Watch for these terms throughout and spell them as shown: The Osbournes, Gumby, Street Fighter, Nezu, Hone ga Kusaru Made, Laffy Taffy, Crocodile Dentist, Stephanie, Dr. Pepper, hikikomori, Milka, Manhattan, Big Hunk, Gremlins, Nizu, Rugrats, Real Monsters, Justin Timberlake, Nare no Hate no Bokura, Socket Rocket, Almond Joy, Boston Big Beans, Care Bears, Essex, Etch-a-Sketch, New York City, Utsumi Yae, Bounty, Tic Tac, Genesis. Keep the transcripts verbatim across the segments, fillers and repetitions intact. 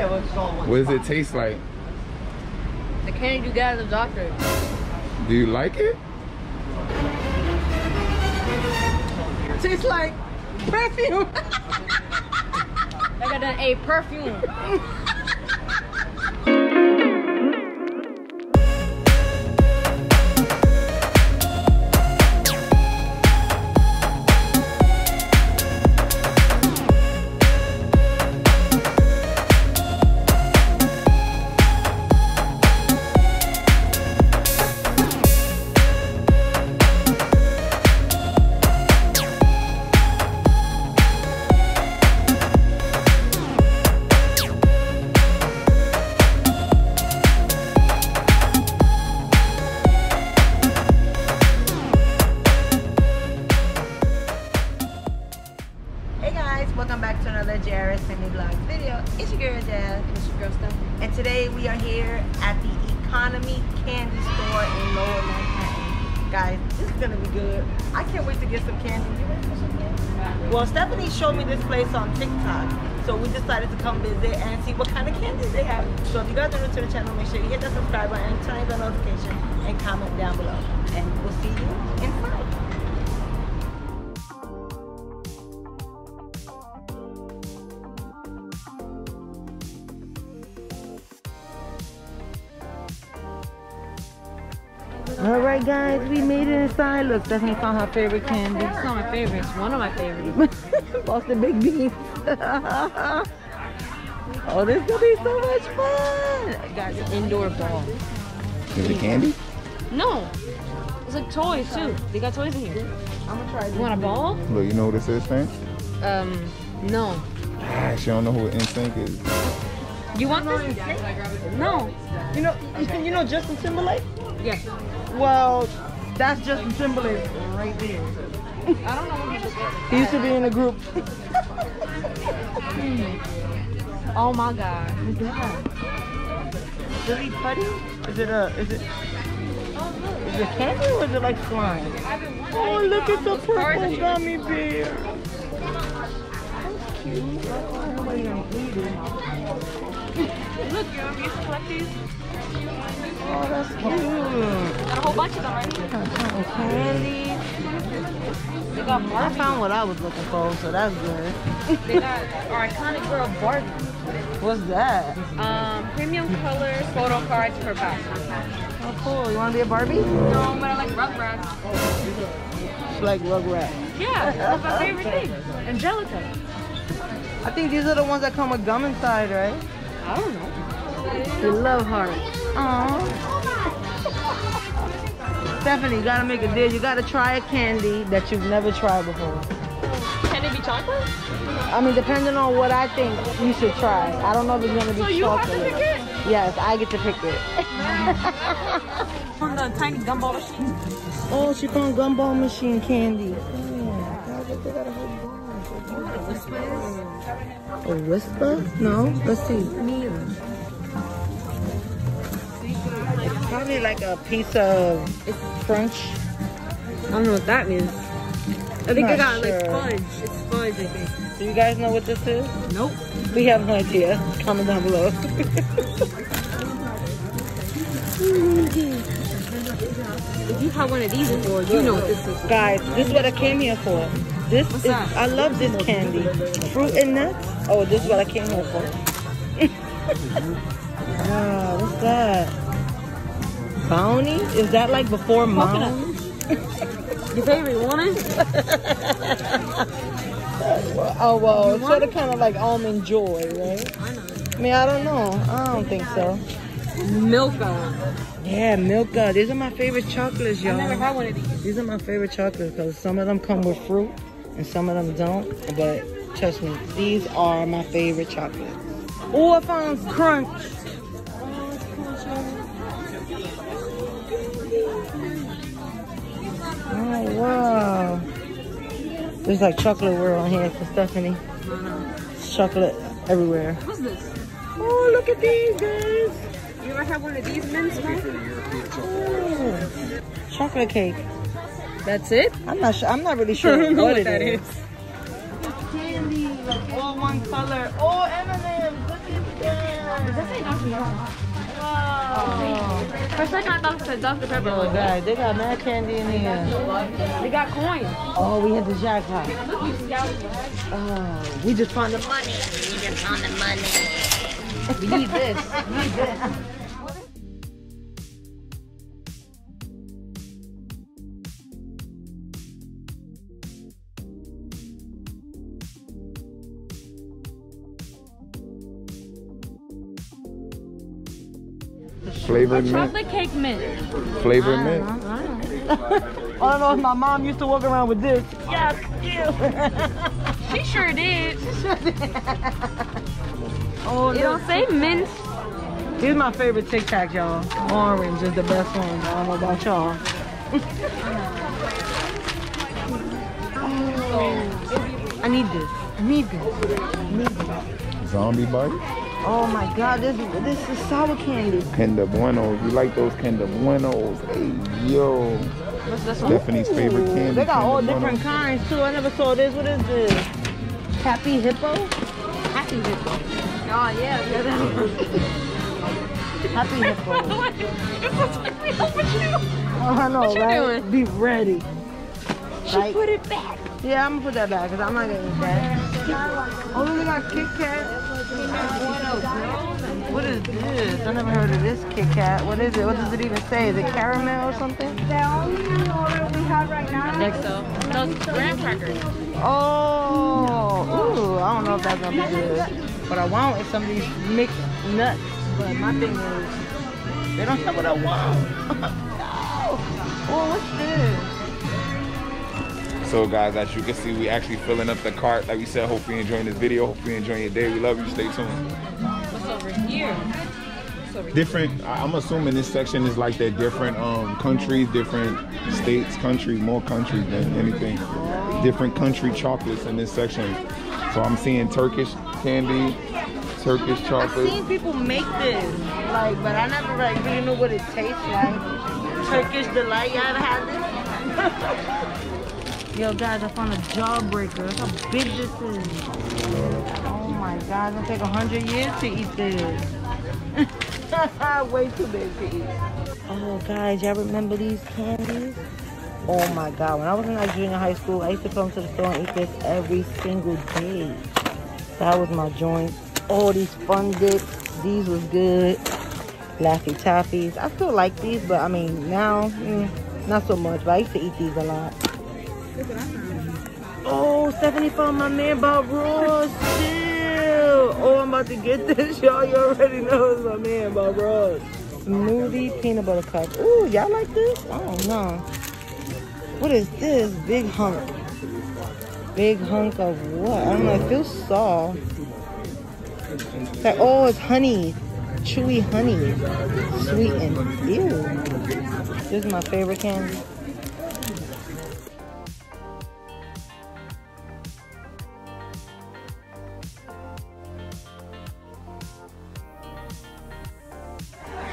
Yeah, well, it's all one. What does it taste like? The candy you got in the doctor. Do you like it? It tastes like perfume. Like I done ate perfume. J R S Family Blog video. It's your girl Jazz. It's your girl Stephanie. And today we are here at the Economy Candy Store in Lower Manhattan. Guys, this is gonna be good. I can't wait to get some candy. You ready for some candy? Well, Stephanie showed me this place on TikTok, so we decided to come visit and see what kind of candies they have. So if you guys are new to the channel, make sure you hit that subscribe button, turn on the notification, and comment down below. And we'll see you inside. Alright guys, we made it inside. Look, Stephanie found her favorite candy. It's not my favorite, it's one of my favorites. Boston Big Beans. Oh, this is gonna be so much fun! Guys, an indoor ball. Is it candy? No. It's like toys too. They got toys in here. I'm gonna try this. You want a ball? Look, you know what this is, Frank? Um, no. I actually don't know who N Sync is. You want this? No. You know, okay. You know Justin Timberlake? Yes. Well, that's Justin Timberlake right there. I don't know what he just did. He used to be in a group. mm. Oh my God. Is that? Is it putty? Is it a? Is it? Is it candy or is it like slime? Oh, look at the purple gummy bear. That's cute. Nobody gonna eat it. Look, you're gonna collect these. Oh, that's cute. Got a whole bunch of them right here. Candy. They got Barbie. I found what I was looking for, so that's good. They got our iconic girl Barbie. What's that? Um, premium colors, photo cards per box. Oh, cool. You want to be a Barbie? No, but I like Rugrats. Oh, you like Rugrats? Yeah, that's my favorite thing. Angelica. I think these are the ones that come with gum inside, right? I don't know. The love heart. Aww. Stephanie, you gotta make a deal. You gotta try a candy that you've never tried before. Can it be chocolate? I mean, depending on what I think you should try. I don't know if it's gonna be so you chocolate. Have to pick it? Yes, I get to pick it. Found the tiny gumball machine. Oh, she found gumball machine candy. A whisper? No, let's see. Probably like a piece of it's crunch. I don't know what that means. I think I got sure. Like fudge. It's fudge, I think. Do you guys know what this is? Nope. We have no idea. Comment down below. If you have one of these before, you know what this is. Guys, this is what I came here for. This What's is that? I love this candy. Fruit and nuts? Oh, this is what I came here for. Wow, what's that? Bounty? Is that like before mom? Your favorite one? Oh, well, it's sort of kind of like Almond Joy, right? I know. I mean, I don't know. I don't think so. Milka. Yeah, Milka. These are my favorite chocolates, y'all. I've never had one of these. These are my favorite chocolates because some of them come with fruit and some of them don't. But trust me, these are my favorite chocolates. Oh, I found Crunch. Oh, wow. There's like chocolate world on here for Stephanie. It's chocolate everywhere. What's this? Oh, look at these, guys. You ever have one of these mints, man? Oh, chocolate cake. That's it? I'm not sure. I'm not really sure what, what it that is. is. Candy, like all one color. Oh, M and M's. Look at that. Does that say Doctor Pepper? Whoa. For a second, I thought it said Doctor Pepper. Oh, God. They got mad candy in here. They got coins. Oh, we had the jackpot. Oh, we just found the money. We just found the money. We need this. We need this. Flavored mint. Chocolate cake mint. Flavored I mint. Know, I, know. I don't know if my mom used to walk around with this. Yes, ew. She sure did. She sure did. Oh, it don't say mint. Here's my favorite Tic Tac, y'all. Orange is the best one. I don't know about y'all. Oh. I need this. I need this. I need this. Zombie bite. Oh my God, this this is sour candy. Kinder Buenos, you like those Kinder Buenos? Hey, yo. What's this one? Stephanie's Ooh, favorite candy. They got Kinder all different Buenos. Kinds too. I never saw this. What is this? Happy Hippo? Happy Hippo. Oh yeah, yeah that is. Happy Hippo. Oh, I know, what you right? Doing? Be ready. She like, put it back. Yeah, I'm gonna put that back because I'm not gonna eat that. Oh, we got Kit Kat. What is this? I never heard of this Kit Kat. What is it? What does it even say? Is it caramel or something? The only order we have right now. I think so. Those graham crackers. Oh, ooh, I don't know if that's gonna be good. What I want is some of these mixed nuts. But my thing is, they don't have what I want. No. Oh, what's this? So guys, as you can see, we actually filling up the cart. Like we said, hope you're enjoying this video. Hope you're enjoying your day. We love you. Stay tuned. What's over here? What's over different, here? I'm assuming this section is like that different um, countries, different states, country, more countries than anything. Different country chocolates in this section. So I'm seeing Turkish candy, Turkish chocolate. I've seen people make this, like, but I never like really knew what it tastes like. Turkish delight, y'all ever had this? Yo guys, I found a jawbreaker. Look how big this is. Oh my God, it'll take a hundred years to eat this. Way too big to eat. Oh guys, y'all remember these candies? Oh my God, when I was in like junior high school, I used to come to the store and eat this every single day. That was my joint. All these fun dips, these was good. Laffy Taffies. I still like these, but I mean now, mm, not so much. But I used to eat these a lot. Oh, Stephanie found my man Bob Ross. Chill. Oh, I'm about to get this, y'all. You already know it's my man Bob Ross. Smoothie peanut butter cup. Ooh, y'all like this? I don't know. What is this? Big hunk. Big hunk of what? I don't know. It feels soft. It's like, oh, it's honey. Chewy honey. Sweetened. Ew. This is my favorite candy.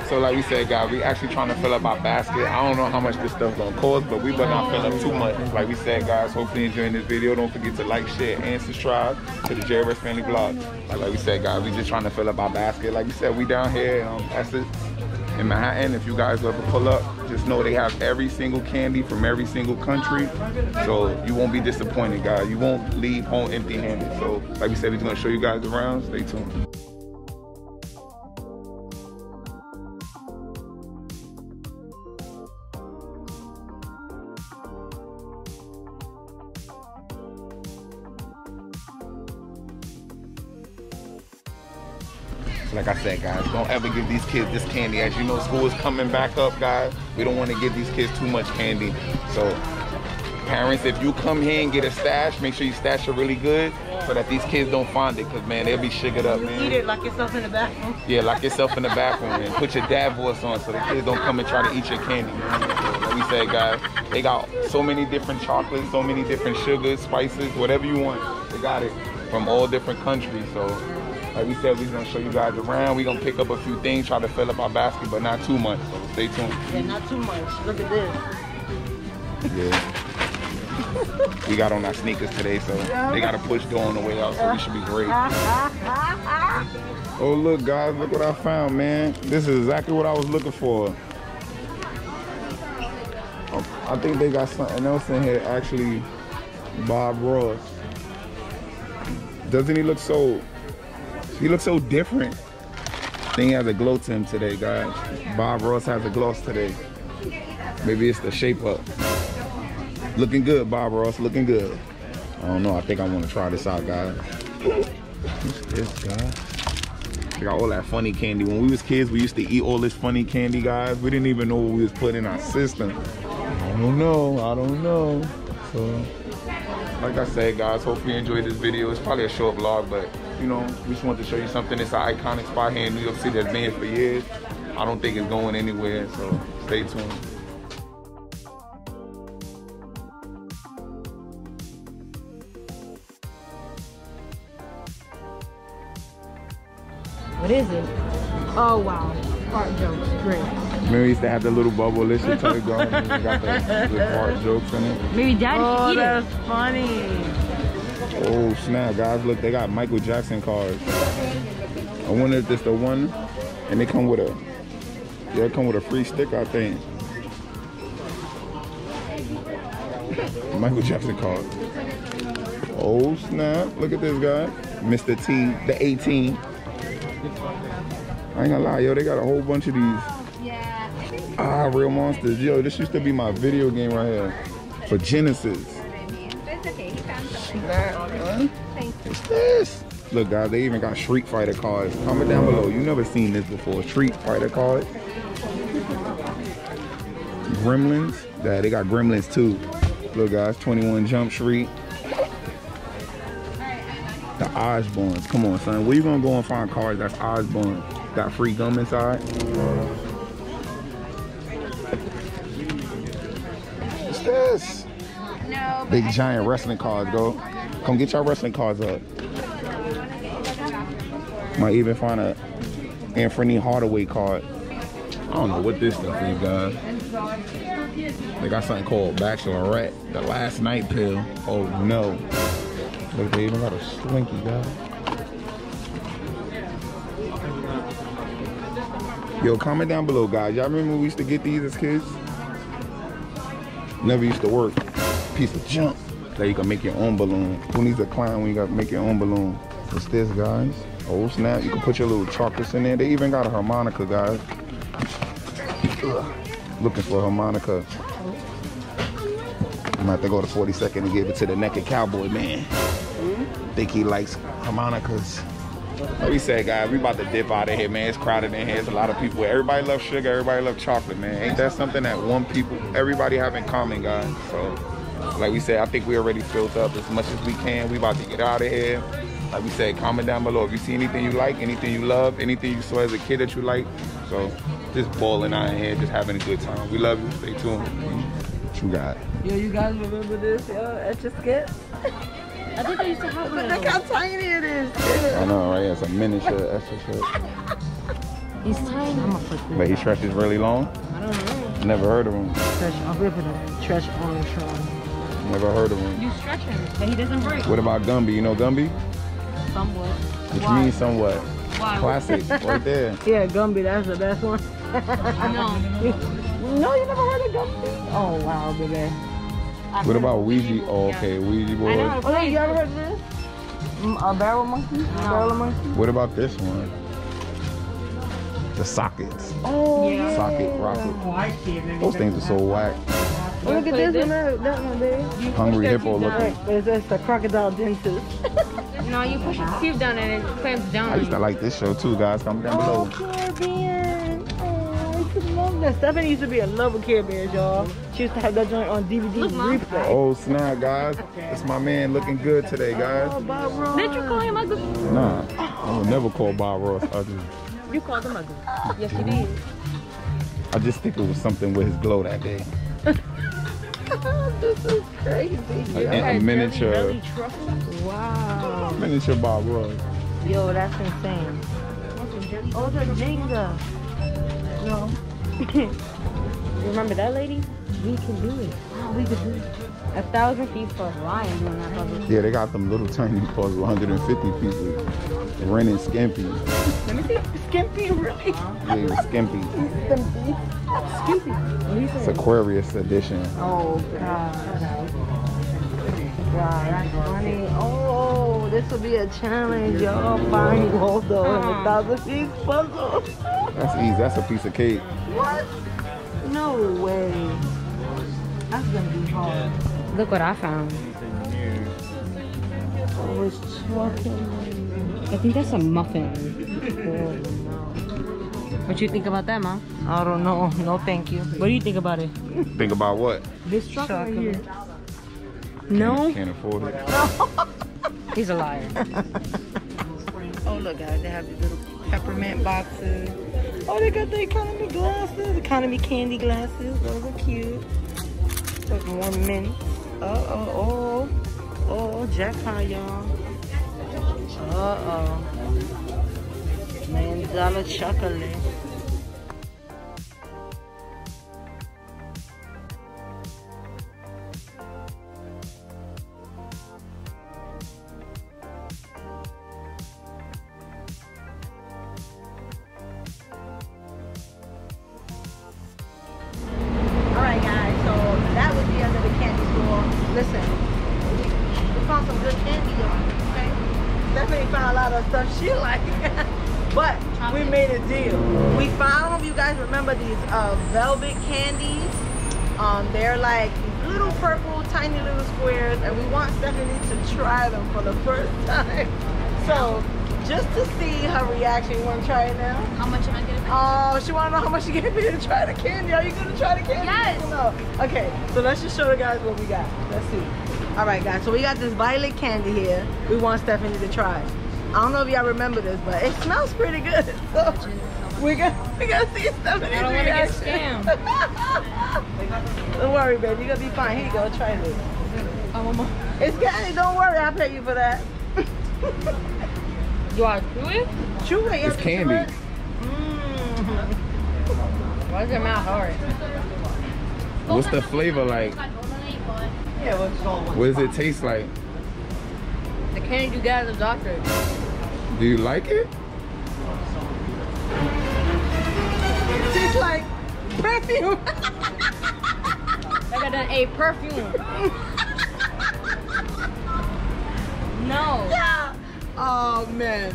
So like we said, guys, we actually trying to fill up our basket. I don't know how much this stuff gonna cost, but we better not fill up too much. Like we said, guys, hopefully enjoying this video. Don't forget to like, share, and subscribe to the J R S Family Blog. Like, like we said, guys, we just trying to fill up our basket. Like we said, we down here in um, Essex, in Manhattan. If you guys ever pull up, just know they have every single candy from every single country. So you won't be disappointed, guys. You won't leave home empty-handed. So like we said, we're gonna show you guys around. Stay tuned. Like I said, guys, don't ever give these kids this candy. As you know, school is coming back up, guys. We don't want to give these kids too much candy. So, parents, if you come here and get a stash, make sure you stash it really good so that these kids don't find it, because, man, they'll be sugared up, man. Eat it, lock yourself in the bathroom. Yeah, lock yourself in the bathroom, man. Put your dad voice on so the kids don't come and try to eat your candy, man. So, like we said, guys, they got so many different chocolates, so many different sugars, spices, whatever you want. They got it from all different countries, so... Like we said, we're gonna show you guys around. We're gonna pick up a few things, try to fill up our basket, but not too much. So stay tuned. Yeah, not too much. Look at this. Yeah. We got on our sneakers today, so they got a push door on the way out, so we should be great. Oh, look, guys, look what I found, man. This is exactly what I was looking for. I think they got something else in here, actually. Bob Ross. Doesn't he look so, he looks so different. I think he has a glow to him today, guys. Bob Ross has a gloss today. Maybe it's the shape up. Looking good, Bob Ross, looking good. I don't know, I think I want to try this out, guys. What's this, guys? They got all that funny candy. When we was kids, we used to eat all this funny candy, guys. We didn't even know what we was putting in our system. I don't know, I don't know. So, like I said, guys, hope you enjoyed this video. It's probably a short vlog, but you know, we just wanted to show you something. It's an iconic spot here in New York City that's been here for years. I don't think it's going anywhere, so stay tuned. What is it? Oh, wow. Fart jokes. Great. Remember we used to have the little bubble list to go and we got the, the fart jokes in it. Maybe Daddy oh, eat that's it. That's funny. Oh, snap, guys. Look, they got Michael Jackson cards. I wonder if this the one. And they come with a, yeah, they come with a free stick, I think. Michael Jackson card. Oh, snap. Look at this guy. Mister T, the A-team. I ain't gonna lie, yo, they got a whole bunch of these. Yeah. Ah, Real Monsters. Yo, this used to be my video game right here. For Genesis. That, huh? What's this? Look, guys, they even got Street Fighter cards. Comment down below. You never seen this before. Street Fighter cards. Gremlins. Yeah, they got Gremlins too. Look, guys, twenty-one Jump Street. The Osbournes. Come on, son. Where you gonna go and find cards that's Osbourne? Got free gum inside. What's this? No, big giant wrestling cards, go. Come get your wrestling cards up. Might even find a Anthony Hardaway card. I don't know what this stuff is, guys. They got something called Bachelorette. The last night pill. Oh no. Look, they even got a slinky, guys. Yo, comment down below, guys. Y'all remember we used to get these as kids? Never used to work. Piece of junk. There you can make your own balloon. Who needs a clown when you gotta make your own balloon? What's this, guys? Oh, snap. You can put your little chocolates in there. They even got a harmonica, guys. Ugh. Looking for a harmonica. I'm gonna have to go to forty-second and give it to the naked cowboy, man. Think he likes harmonicas. Like we said, guys, we about to dip out of here, man. It's crowded in here. It's a lot of people. Everybody loves sugar. Everybody loves chocolate, man. Ain't that something that one people, everybody have in common, guys? So, like we said, I think we already filled up as much as we can. We about to get out of here. Like we said, comment down below if you see anything you like, anything you love, anything you saw as a kid that you like. So, just balling out in here, just having a good time. We love you. Stay tuned. What you got? Yo, you guys remember this, yo? Etch-a-Sketch? I think they used to have one. Look how tiny it is. I know, right? It's a miniature Etch-a-Sketch. He's tiny. I'm gonna put this. But he stretches really long? I don't know. Never heard of him. Stretch, I'm ripping him. Stretch on the tron. Never heard of him. You stretch him, but he doesn't break. What about Gumby? You know Gumby? Somewhat. Which Why? means somewhat. Why? Classic, right there. Yeah, Gumby, that's the best one. No. No, you never heard of Gumby? Oh, wow, baby. I what about Ouija? Oh, okay, Ouija board. Oh, no, you ever heard of this? A barrel monkey? No. Barrel monkey? What about this one? The sockets. Oh, yeah. Socket rocket. Oh, those things are so whack. Oh, look at this, this? one. That one, baby. Hungry hippo looking. Is this the crocodile dentist? No, you push your cube down and it clamps down. I used to like this show too, guys. Comment down below. Oh, Care Bears. Oh, I used to love that. Stephanie used to be a lover of Care Bears, y'all. She used to have that joint on D V D replay. Oh, snap, guys. It's my man looking good today, guys. Oh, Bob Ross. Did you call him ugly? Nah, I would never call Bob Ross ugly. You called him ugly. Yes, you did. I just think it was something with his glow that day. This is crazy. A miniature. Jelly, jelly wow. Miniature Bob Ross. Yo, that's insane. Oh, the Jenga. No. Remember that lady? We can do it. we could do a thousand feet for a lion doing that public. Yeah, they got them little tiny paws with one hundred fifty pieces. Renting Skimpy. Let me see. Skimpy, really? Yeah, Skimpy. Skimpy. Skimpy. It's Aquarius edition. Oh, God. God, that's funny. Oh, this will be a challenge, y'all. Find Waldo in a thousand piece puzzle. That's easy. That's a piece of cake. What? No way. That's gonna be hard. Look what I found. I was chocolate. I think that's a muffin. Oh, no. What you think about that, Ma? I don't know. No, thank you. What do you think about it? Think about what? This chocolate. Chocolate. No. Can't afford it. No. He's a liar. Oh, look, guys, they have these little peppermint boxes. Oh, they got the economy glasses, economy candy glasses. Those are cute. There's more mints. Uh-oh, oh, oh, jackpot, y'all. Uh-oh. Mandala chocolate. Uh, velvet candies. Um, they're like little purple, tiny little squares, and we want Stephanie to try them for the first time. So just to see her reaction, you want to try it now? How much am I gonna pay? Oh, she want to know how much she gave me to try the candy. Are you gonna try the candy? Yes. No. Okay. So let's just show the guys what we got. Let's see. All right, guys. So we got this violet candy here. We want Stephanie to try. I don't know if y'all remember this, but it smells pretty good. So we got, we got to see Stephanie's reaction. I don't want to get scammed. Don't worry, baby. You're going to be fine. Here you go. Try this. I want more. It's candy. Don't worry. I'll pay you for that. Do I chew it? Chew it. It's candy. It? Mm. Why is your mouth hard? What's the flavor like? What does it taste like? The candy you guys are doctored. Do you like it? It's like perfume. Like I done ate perfume. No. Yeah. Oh man.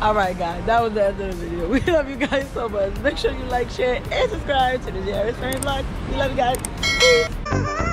Alright guys, that was the end of the video. We love you guys so much. Make sure you like, share, and subscribe to the J R S Family Blog. We love you guys.